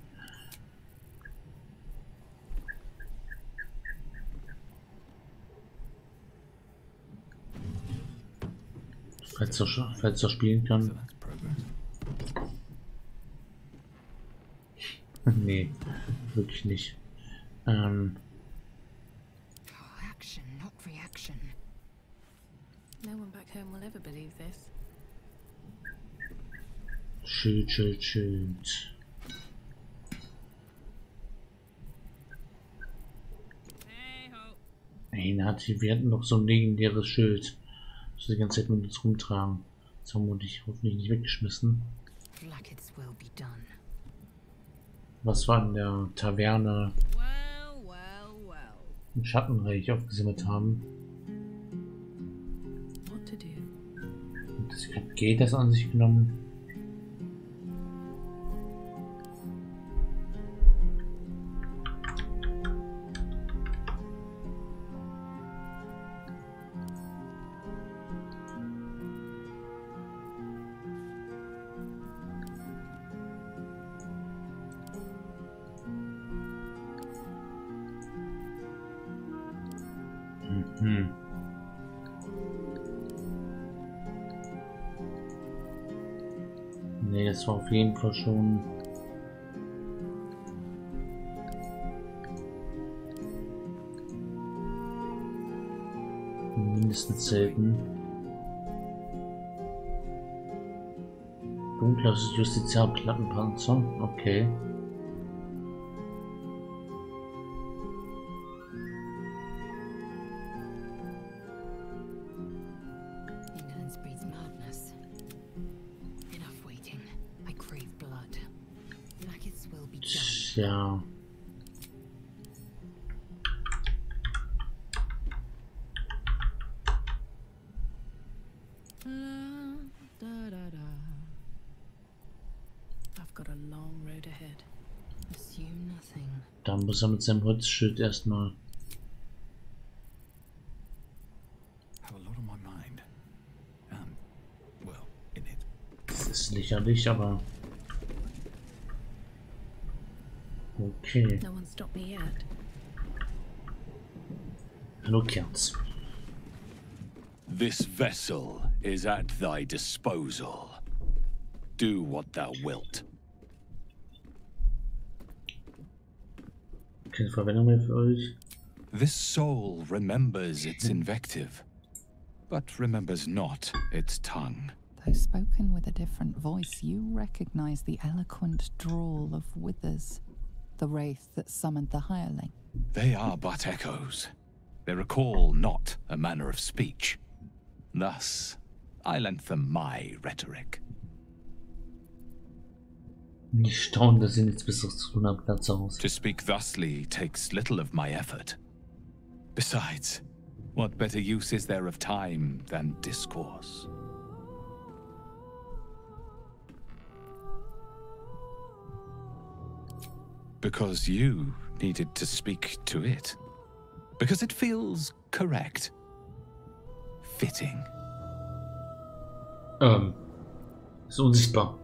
Falls er spielen kann. Nee, wirklich nicht. Action, not reaction. No one back home will ever believe this. Schild. Hey, Nati, wir hatten doch so ein legendäres Schild. Das wir die ganze Zeit mit uns rumtragen. Das haben wir dich hoffentlich nicht weggeschmissen. Was war in der Taverne im Schattenreich aufgesammelt haben. Und das geht das an sich genommen. Ne, das war auf jeden Fall schon. Mindestens selten. Dunkler Justiziar-Plattenpanzer, okay. Ja. Da muss er mit seinem Holzschild erstmal. Das ist lächerlich, aber. Okay. Hallo Kerz. This vessel is at thy disposal. Do what thou wilt. Keine Verwendung mehr für euch. This soul remembers its invective, but remembers not its tongue. Though spoken with a different voice, you recognize the eloquent drawl of Withers, the wraith that summoned the hireling. They are but echoes. They recall not a manner of speech. Thus, I lent them my rhetoric. Nicht staunen, dass sie nichts Besseres zu tun haben, Platz aus. To speak thusly takes little of my effort. Besides, what better use is there of time than discourse? Because you needed to speak to it. Because it feels correct. Fitting. Ist unsichtbar.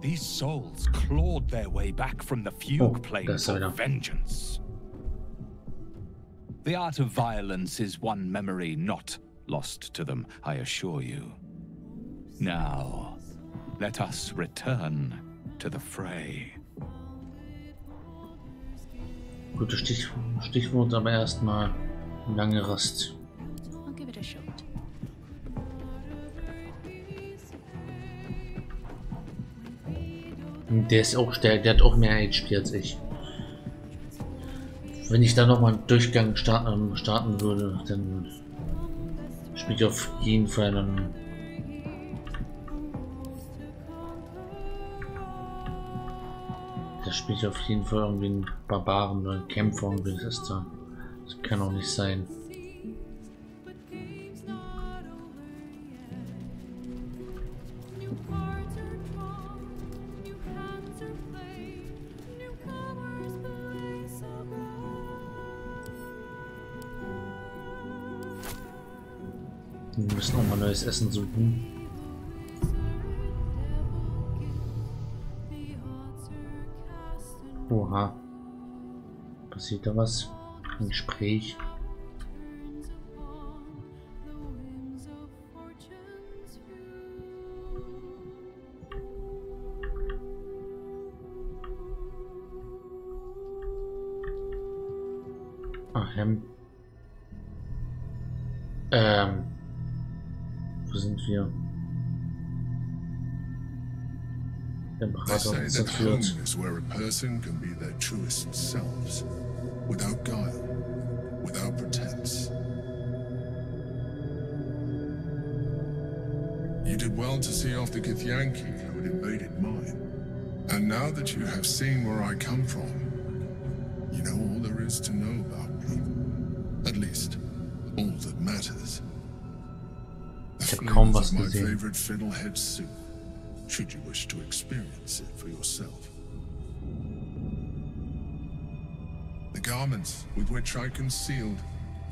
These souls clawed their way back from the fugue plains of vengeance. The art of violence is one memory not lost to them, I assure you. Now, let us return to the fray. Gutes Stichwort, aber erstmal lange Rast. Der ist auch stark, der hat auch mehr HP als ich. Wenn ich da nochmal einen Durchgang starten würde, dann spiele ich auf jeden Fall dann. Da spiele ich auf jeden Fall irgendwie einen Barbaren oder einen Kämpfer und das ist da. Das kann auch nicht sein. Wir müssen auch mal neues Essen suchen. Oha. Passiert da was? Ein Gespräch. Ach, wo sind wir? Imperator ist entführt. You did well to see after Githyanki how it invaded mine. And now that you have seen where I come from, you know all there is to know about me. At least, all that matters. Ich habe kaum was gesehen. Should you wish to experience it for yourself. The garments with which I concealed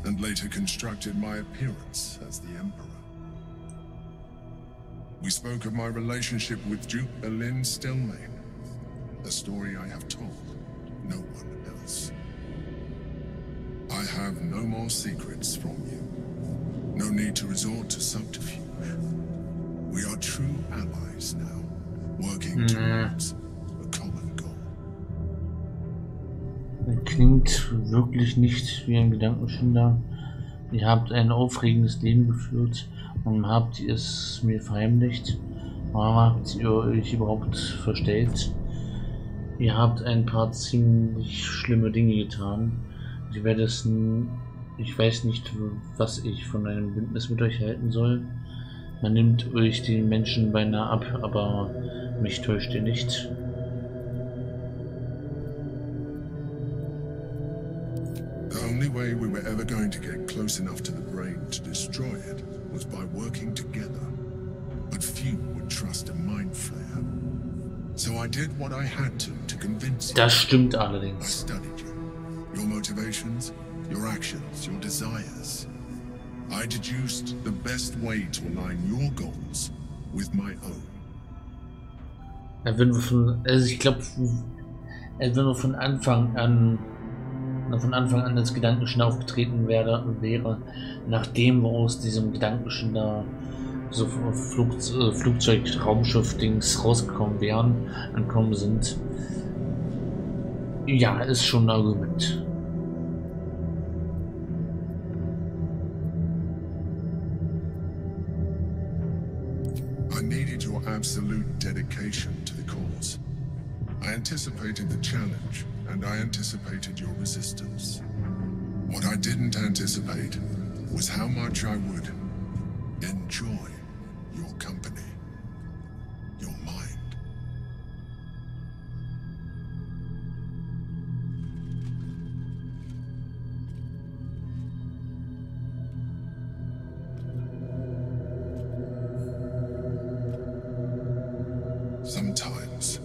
and later constructed my appearance as the Emperor. We spoke of my relationship with Duke Bellin Stelmane, a story I have told no one else. I have no more secrets from you. No need to resort to subterfuge. We are true allies now, working towards a common goal. Klingt wirklich nicht wie ein Gedankenschinder. Ihr habt ein aufregendes Leben geführt und habt es mir verheimlicht. Warum habt ihr euch überhaupt verstellt? Ihr habt ein paar ziemlich schlimme Dinge getan. Ich weiß nicht, was ich von einem Bündnis mit euch halten soll. Man nimmt euch den Menschen beinahe ab, aber mich täuscht ihr nicht. The only way we were ever going to get close enough to the brain to destroy it was by working together. But few would trust a mind flare. Das stimmt allerdings. Your motivations, your actions, your desires. I deduced the best way to align your goals with my own. Wenn wir von Anfang an das Gedankenschinder aufgetreten wäre, nach dem, woraus diesem Gedankenschinder so Flugzeug, Raumschiff, Dings rausgekommen wären, angekommen sind. Ja, ist schon ein Argument. I needed your absolute dedication to the cause. I anticipated the challenge and I anticipated your resistance. What I didn't anticipate was how much I would enjoy your company, your mind. Sometimes,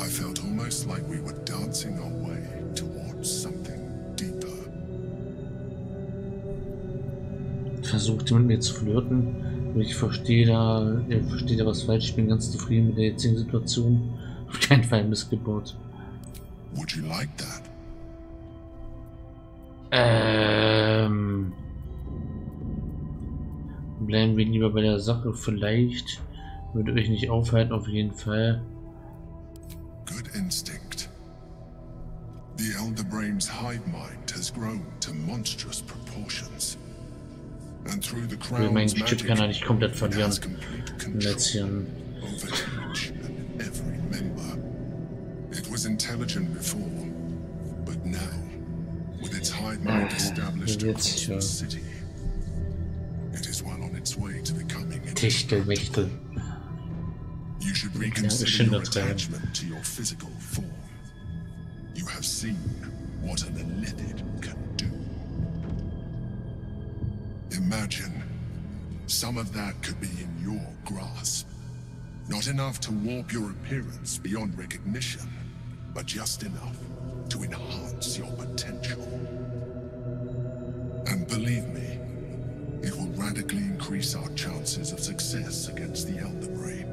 I felt almost like we were dancing our way towards something deeper. Versuchte mit mir zu flirten. Ich verstehe da, was falsch. Ich bin ganz zufrieden mit der jetzigen Situation. Auf keinen Fall Missgeburt. Would you like that? Bleiben wir lieber bei der Sache. Vielleicht. Würde euch nicht aufhalten, auf jeden Fall. Good instinct. The Elder Brain's hive mind has grown to monstrous proportions. And through the crowd's magic, Chip kann er nicht komplett verlieren. Letztchen. Every member. It was intelligent before, but now, with its hive mind established across the city, it is well on its way to becoming intelligent. You should reconsider your attachment to your physical form. You have seen what an elithid can do. Imagine some of that could be in your grasp. Not enough to warp your appearance beyond recognition, but just enough to enhance your potential. And believe me, it will radically increase our chances of success against the Elder Brain.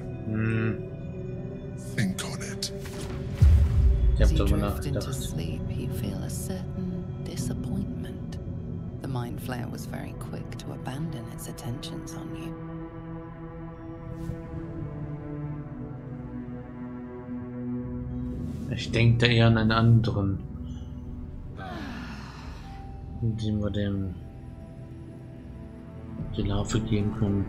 Think on it. As you drift into sleep, you feel a certain disappointment. The mind flare was very quick to abandon its attentions on you. Ich denke da eher an einen anderen, den wir dem die Larve geben können.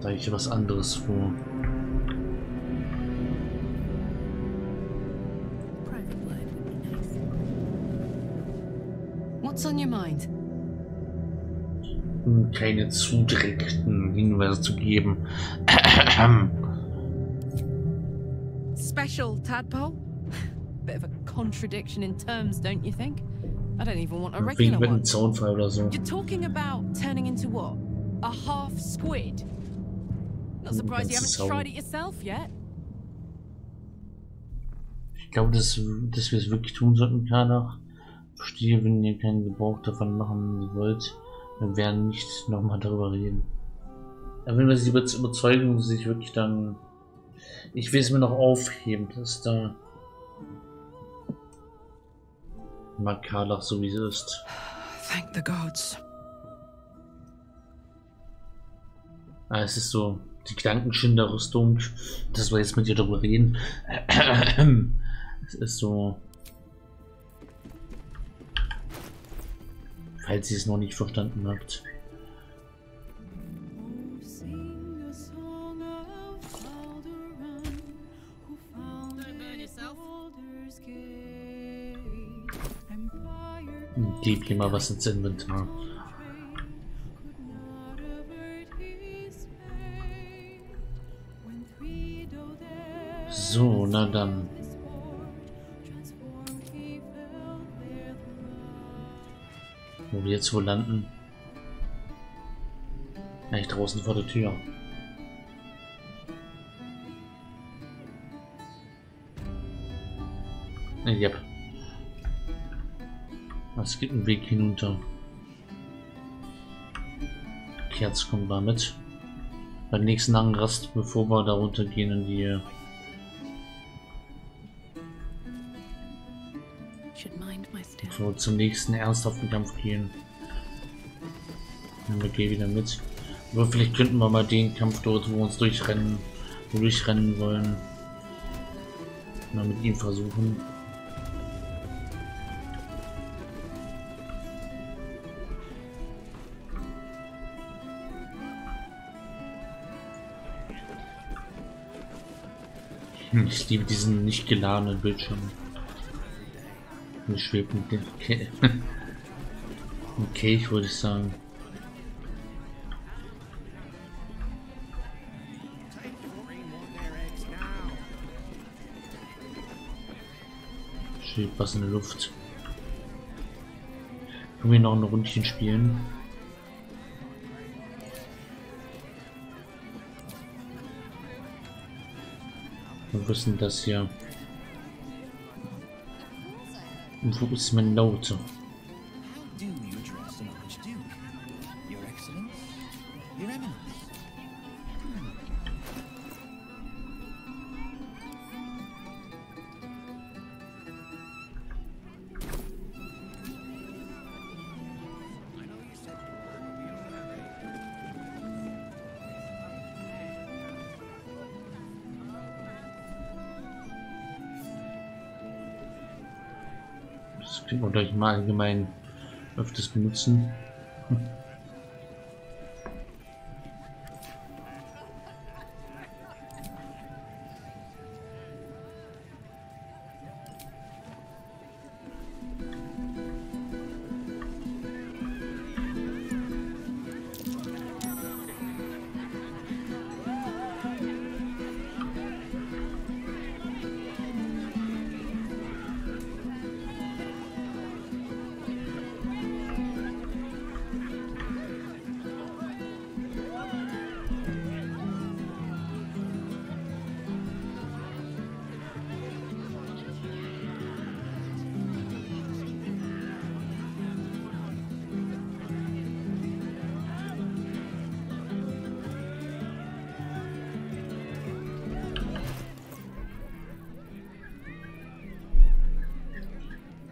Da ich was anderes vor. What's on your mind? Um keine zu direkten Hinweise zu geben. Special tadpole? Bit of a contradiction in terms, don't you think? I don't even want a regular one. So. You're talking about turning into what? A half squid? Ich glaube, dass wir es wirklich tun sollten, Karlach. Verstehe, wenn ihr keinen Gebrauch davon machen wollt, wir werden nicht nochmal darüber reden. Aber wenn wir sie überzeugen, sich wirklich dann... Ich will es mir noch aufheben, dass da... Mag Karlach so wie sie ist. Thank the gods. Ah, es ist so... Die Gedankenschinder-Rüstung, dass wir jetzt mit dir darüber reden. Es ist so. Falls ihr es noch nicht verstanden habt. Gib mir mal was ins Inventar. So, na dann. Wo wir jetzt wohl landen. Nicht draußen vor der Tür. Yep. Es gibt einen Weg hinunter. Kerz kommt damit. Beim nächsten Angrast, bevor wir da runter gehen in die. Bevor wir zum nächsten ernsthaften Kampf gehen. Dann gehe wieder mit. Aber vielleicht könnten wir mal den Kampf dort, wo wir uns durchrennen wollen. Mal mit ihm versuchen. Ich liebe diesen nicht geladenen Bildschirm. Eine schwebende Kelch. Okay, ich würde sagen. Schön passende Luft. Können wir noch ein Rundchen spielen? Wir wissen das hier. Und wo ist mein Note? Das können wir gleich mal allgemein öfters benutzen.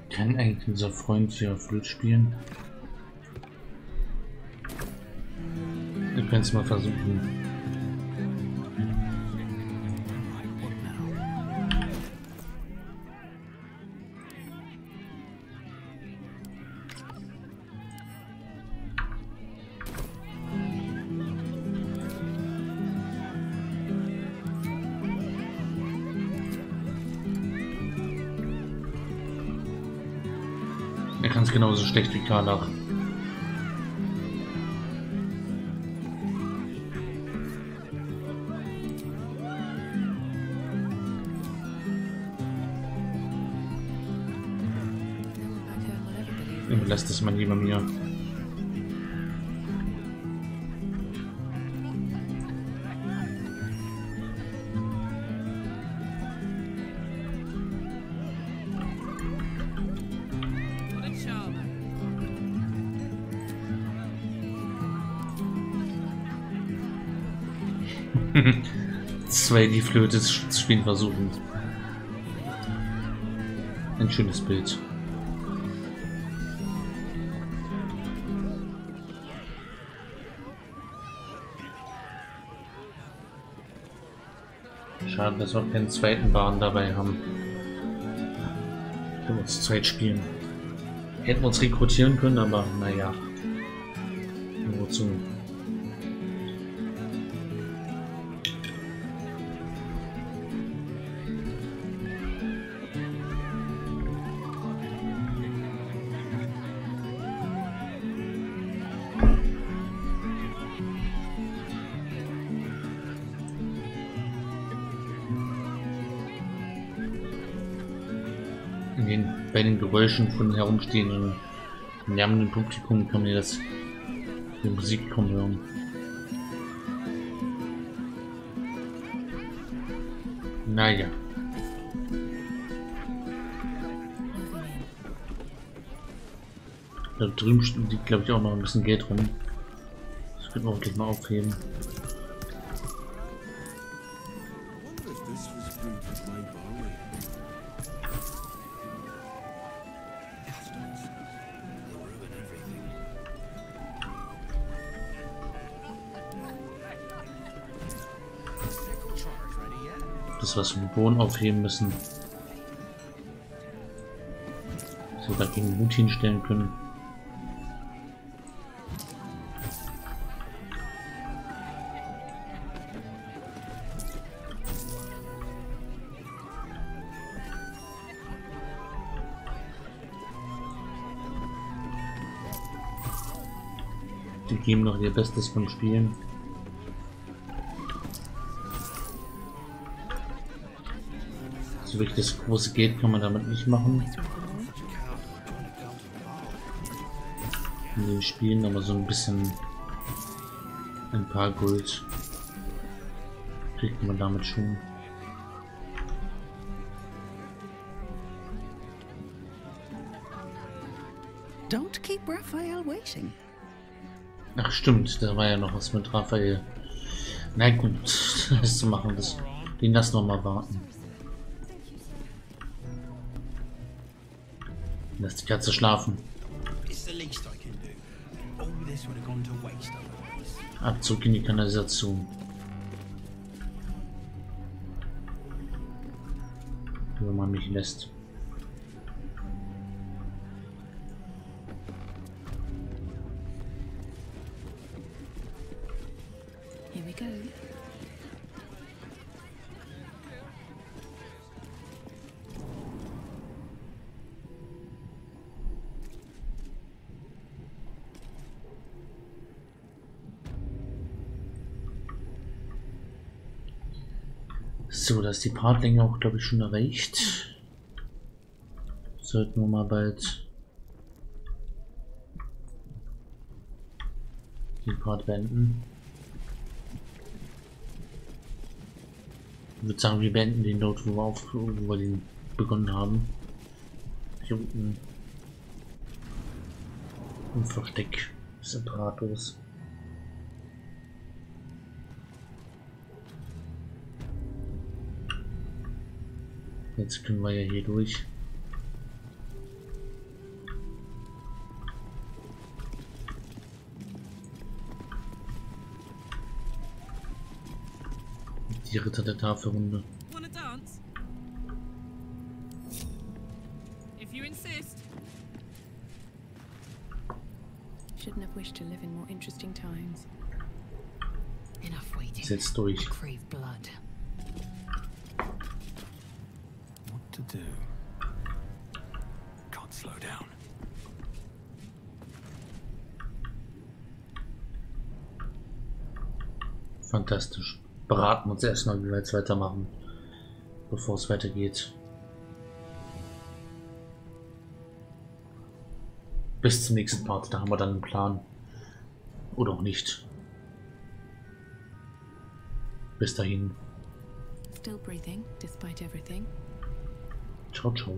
Kann eigentlich unser Freund hier Flöte spielen? Wir können es mal versuchen. Er kann es genauso schlecht wie Karlach. Überlass das mal lieber mir. Zwei die Flöte zu spielen versuchen. Ein schönes Bild. Schade, dass wir keinen zweiten Bahn dabei haben. Können wir uns zweit spielen. Hätten wir uns rekrutieren können, aber naja. Wozu? Bei den Geräuschen von herumstehenden, lärmenden Publikum kann man das die Musik kaum hören. Naja. Da drüben liegt, glaube ich, auch noch ein bisschen Geld rum. Das können wir auch gleich mal aufheben. Das, was wir vom Boden aufheben müssen. So, da gegen den Hut hinstellen können. Die geben noch ihr Bestes vom Spielen. So wirklich das große Geld kann man damit nicht machen. In den Spielen aber so ein bisschen, ein paar Gold kriegt man damit schon. Don't keep Raphael waiting. Ach stimmt, da war ja noch was mit Raphael. Na gut, das zu machen, das, den lassen wir mal warten. Lass die Katze schlafen. Abzug in die Kanalisation. Wenn man mich lässt. So, da ist die Partlänge auch, glaube ich, schon erreicht. Sollten wir mal bald den Part beenden. Ich würde sagen, wir beenden den dort, wo wir den begonnen haben. Hier unten im Versteck des Imperators. Jetzt können wir ja hier durch. Die Ritter der Tafelrunde. Setzt durch. Fantastisch. Beraten uns erstmal, wie wir jetzt weitermachen, bevor es weitergeht. Bis zum nächsten Part, da haben wir dann einen Plan. Oder auch nicht. Bis dahin. Still breathing, despite everything. Ciao, ciao.